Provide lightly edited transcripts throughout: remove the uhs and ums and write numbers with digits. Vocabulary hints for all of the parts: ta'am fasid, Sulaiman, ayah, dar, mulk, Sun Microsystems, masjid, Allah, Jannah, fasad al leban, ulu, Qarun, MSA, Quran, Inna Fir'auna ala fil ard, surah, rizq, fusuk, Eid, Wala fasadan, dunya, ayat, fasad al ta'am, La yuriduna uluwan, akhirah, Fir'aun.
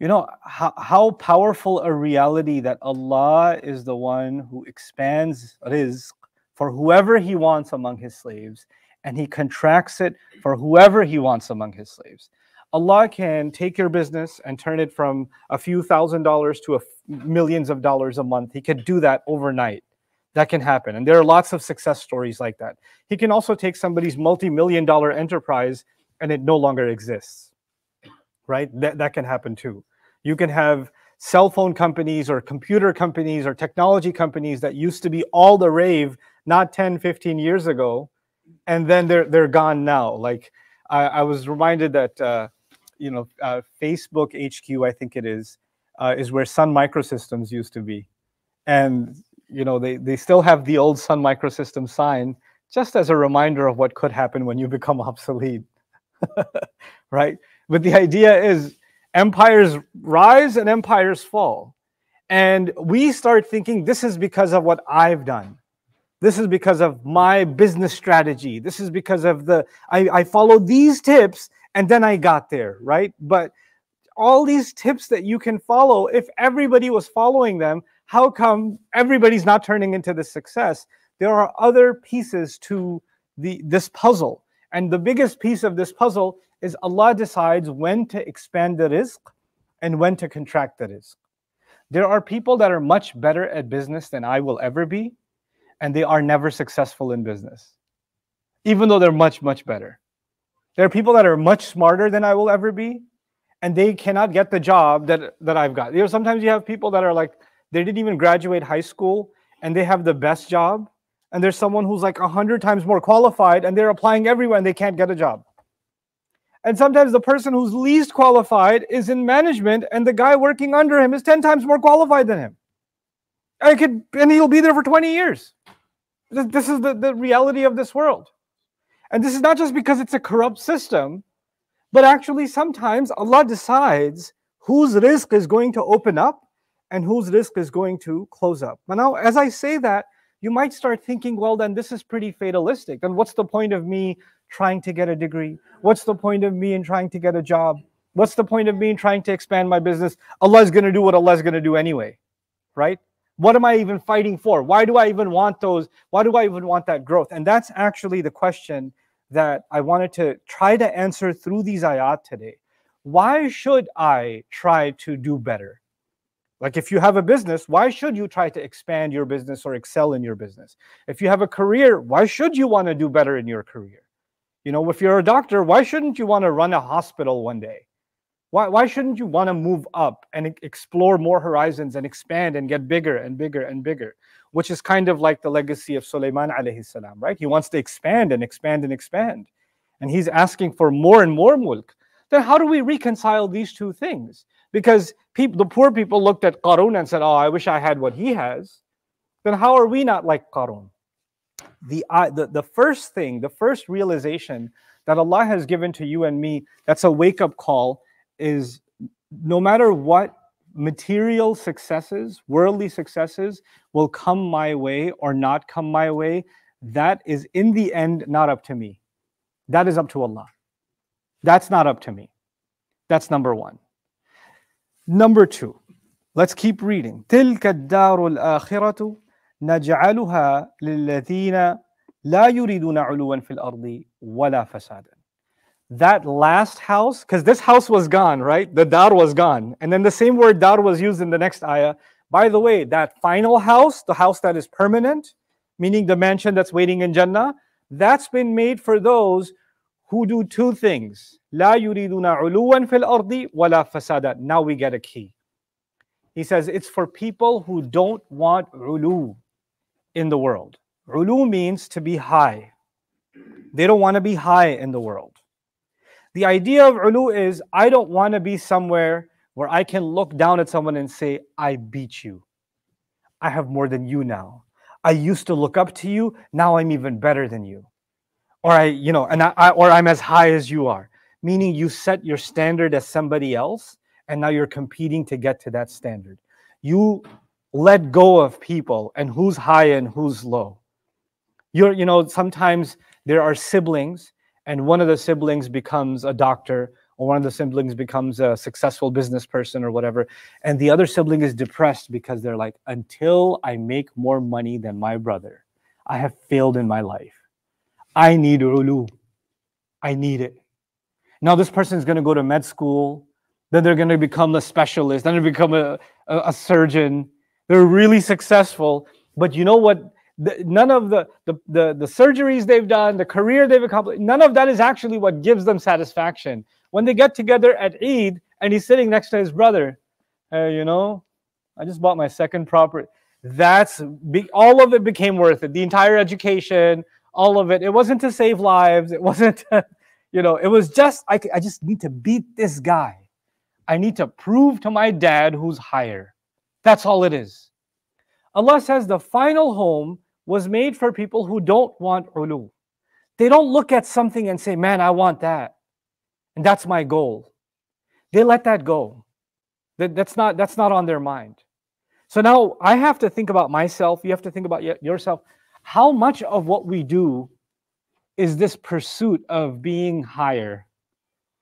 You know how powerful a reality that Allah is the one who expands rizq for whoever He wants among His slaves, and He contracts it for whoever He wants among His slaves. Allah can take your business and turn it from a few $1,000s to millions of dollars a month. He could do that overnight. That can happen. And there are lots of success stories like that. He can also take somebody's multi-million-dollar enterprise and it no longer exists, right? That can happen too. You can have cell phone companies or computer companies or technology companies that used to be all the rave not 10, 15 years ago, and then they're gone now. Like I was reminded that Facebook HQ, I think it is where Sun Microsystems used to be. And you know, they still have the old Sun Microsystems sign, just as a reminder of what could happen when you become obsolete, right? But the idea is empires rise and empires fall. And we start thinking, this is because of what I've done. This is because of my business strategy. This is because of I followed these tips and then I got there, right? But all these tips that you can follow, if everybody was following them, how come everybody's not turning into the success? There are other pieces to this puzzle. And the biggest piece of this puzzle is Allah decides when to expand the rizq and when to contract the rizq. There are people that are much better at business than I will ever be, and they are never successful in business, even though they're much, much better. There are people that are much smarter than I will ever be, and they cannot get the job that I've got. You know, sometimes you have people that are like, they didn't even graduate high school, and they have the best job, and there's someone who's like 100 times more qualified, and they're applying everywhere, and they can't get a job. And sometimes the person who's least qualified is in management, and the guy working under him is 10 times more qualified than him. And he'll be there for 20 years. This is the reality of this world. And this is not just because it's a corrupt system, but actually sometimes Allah decides whose rizq is going to open up and whose rizq is going to close up. But now, as I say that, you might start thinking, well, then this is pretty fatalistic. Then what's the point of me trying to get a degree? What's the point of me in trying to get a job? What's the point of me in trying to expand my business? Allah's going to do what Allah's going to do anyway, right? What am I even fighting for? Why do I even want those? Why do I even want that growth? And that's actually the question that I wanted to try to answer through these ayat today. Why should I try to do better? Like if you have a business, why should you try to expand your business or excel in your business? If you have a career, why should you want to do better in your career? You know, if you're a doctor, why shouldn't you want to run a hospital one day? Why shouldn't you want to move up and explore more horizons and expand and get bigger and bigger and bigger? Which is kind of like the legacy of Sulaiman alayhi salam, right? He wants to expand and expand and expand. And he's asking for more and more mulk. Then how do we reconcile these two things? Because the poor people looked at Qarun and said, oh, I wish I had what he has. Then how are we not like Qarun? The first thing, the first realization that Allah has given to you and me, that's a wake-up call, is no matter what material successes, worldly successes will come my way or not come my way, that is in the end not up to me. That is up to Allah. That's not up to me. That's number one. Number two, let's keep reading. تِلْكَ الدَّارُ الْآخِرَةُ نَجْعَلُهَا لِلَّذِينَ لَا يُرِيدُونَ عُلُوًا فِي الْأَرْضِ وَلَا فَسَادًا. That last house, because this house was gone, right? The dar was gone. And then the same word dar was used in the next ayah. By the way, that final house, the house that is permanent, meaning the mansion that's waiting in Jannah, that's been made for those who do two things. La yuriduna uluwan fil ardi wala fasadan. Now we get a key. He says it's for people who don't want ulu in the world. Ulu means to be high. They don't want to be high in the world. The idea of ulu is, I don't want to be somewhere where I can look down at someone and say, I beat you. I have more than you now. I used to look up to you. Now I'm even better than you. Or I'm as high as you are. Meaning you set your standard as somebody else, and now you're competing to get to that standard. You let go of people and who's high and who's low. Sometimes there are siblings, and one of the siblings becomes a doctor or one of the siblings becomes a successful business person or whatever, and the other sibling is depressed because they're like, until I make more money than my brother, I have failed in my life. I need ulu. I need it. Now this person is going to go to med school, then they're going to become a specialist, then they become a surgeon. They're really successful, but you know what? None of the surgeries they've done, the career they've accomplished, none of that is actually what gives them satisfaction. When they get together at Eid and he's sitting next to his brother, you know, I just bought my second property. All of it became worth it. The entire education, all of it. It wasn't to save lives. It wasn't, you know, it was just, I just need to beat this guy. I need to prove to my dad who's higher. That's all it is. Allah says the final home was made for people who don't want ulu. They don't look at something and say, man, I want that, and that's my goal. They let that go. That's not on their mind. So now I have to think about myself. You have to think about yourself. How much of what we do is this pursuit of being higher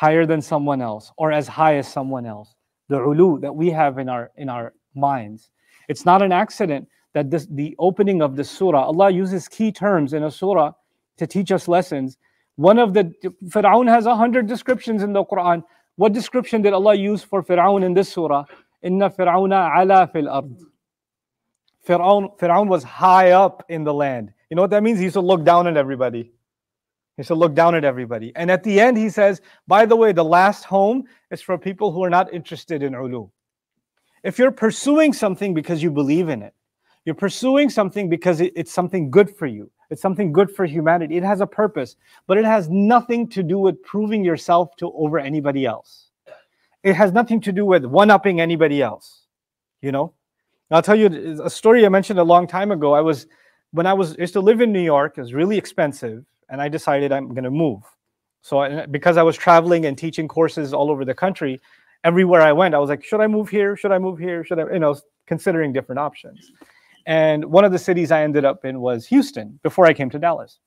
than someone else, or as high as someone else? The ulu that we have in our minds. It's not an accident that the opening of the surah, Allah uses key terms in a surah to teach us lessons. One of the, Fir'aun has 100 descriptions in the Quran. What description did Allah use for Fir'aun in this surah? Inna Fir'auna ala fil ard. Fir'aun was high up in the land. You know what that means? He used to look down at everybody. He used to look down at everybody. And at the end he says, by the way, the last home is for people who are not interested in ulu. If you're pursuing something because you believe in it, you're pursuing something because it's something good for you, it's something good for humanity, it has a purpose, but it has nothing to do with proving yourself over anybody else. It has nothing to do with one-upping anybody else, you know? And I'll tell you a story I mentioned a long time ago. I used to live in New York. It was really expensive, and I decided I'm going to move. So because I was traveling and teaching courses all over the country, everywhere I went, I was like, should I move here? Should I move here? Should I, you know, considering different options. And one of the cities I ended up in was Houston before I came to Dallas.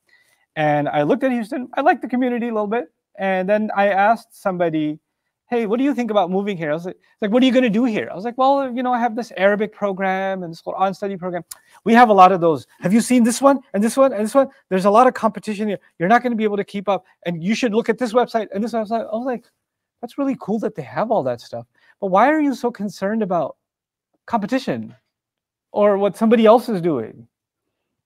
And I looked at Houston. I liked the community a little bit. And then I asked somebody, hey, what do you think about moving here? I was like, what are you going to do here? I was like, well, you know, I have this Arabic program and this Quran study program. We have a lot of those. Have you seen this one and this one and this one? There's a lot of competition here. You're not going to be able to keep up. And you should look at this website and this website. I was like, that's really cool that they have all that stuff, but why are you so concerned about competition or what somebody else is doing?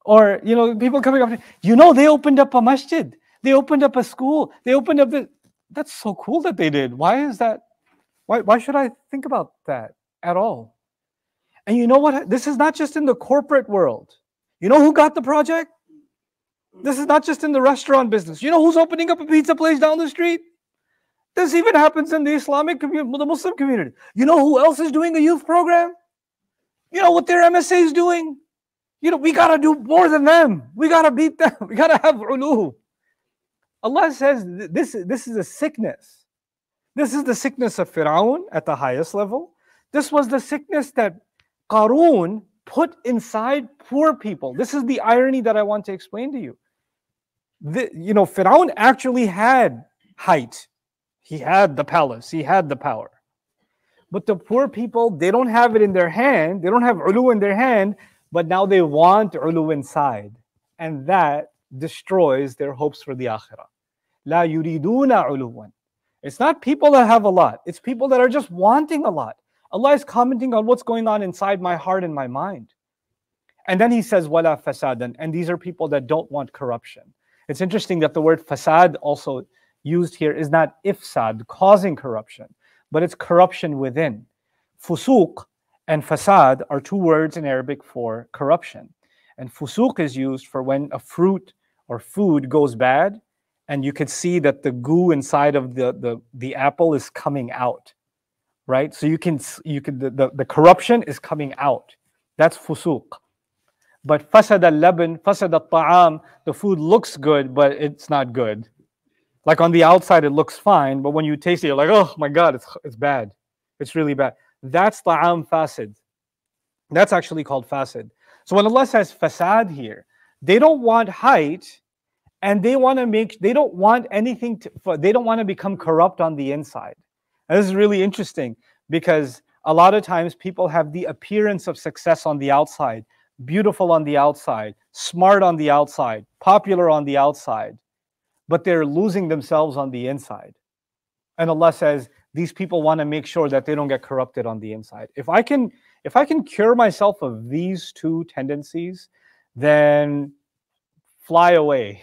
Or, you know, people coming up to, you know, they opened up a masjid, they opened up a school, they opened up the, that's so cool that they did. Why is that? Why should I think about that at all? And you know what? This is not just in the corporate world. You know who got the project? This is not just in the restaurant business. You know who's opening up a pizza place down the street? This even happens in the Islamic community, the Muslim community. You know who else is doing a youth program? You know what their MSA is doing? You know, we got to do more than them. We got to beat them. We got to have ulu. Allah says this is a sickness. This is the sickness of Fir'aun at the highest level. This was the sickness that Qarun put inside poor people. This is the irony that I want to explain to you. You know, Fir'aun actually had height. He had the palace, he had the power. But the poor people, they don't have it in their hand, they don't have ulu in their hand, but now they want ulu inside. And that destroys their hopes for the akhirah. La yuriduna uluwan. It's not people that have a lot, it's people that are just wanting a lot. Allah is commenting on what's going on inside my heart and my mind. And then he says, Wala fasadan. And these are people that don't want corruption. It's interesting that the word fasad also used here is not ifsad, causing corruption, but it's corruption within. Fusuk and fasad are two words in Arabic for corruption. And fusuk is used for when a fruit or food goes bad, and you could see that the goo inside of the apple is coming out, right? So the corruption is coming out. That's fusuk. But fasad al leban, fasad al ta'am, the food looks good, but it's not good. Like on the outside, it looks fine, but when you taste it, you're like, oh my God, it's bad. It's really bad. That's ta'am fasid. That's actually called fasid. So when Allah says fasad here, they don't want height and they want to make, they don't want anything to, they don't want to become corrupt on the inside. And this is really interesting because a lot of times people have the appearance of success on the outside, beautiful on the outside, smart on the outside, popular on the outside, but they're losing themselves on the inside. And Allah says, these people want to make sure that they don't get corrupted on the inside. If I can cure myself of these two tendencies, then fly away.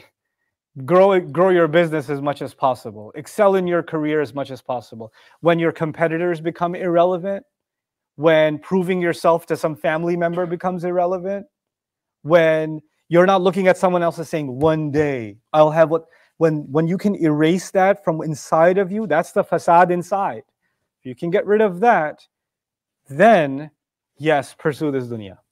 Grow your business as much as possible. Excel in your career as much as possible. When your competitors become irrelevant, when proving yourself to some family member becomes irrelevant, when you're not looking at someone else as saying, one day I'll have what... When you can erase that from inside of you, that's the fasad inside. If you can get rid of that, then yes, pursue this dunya.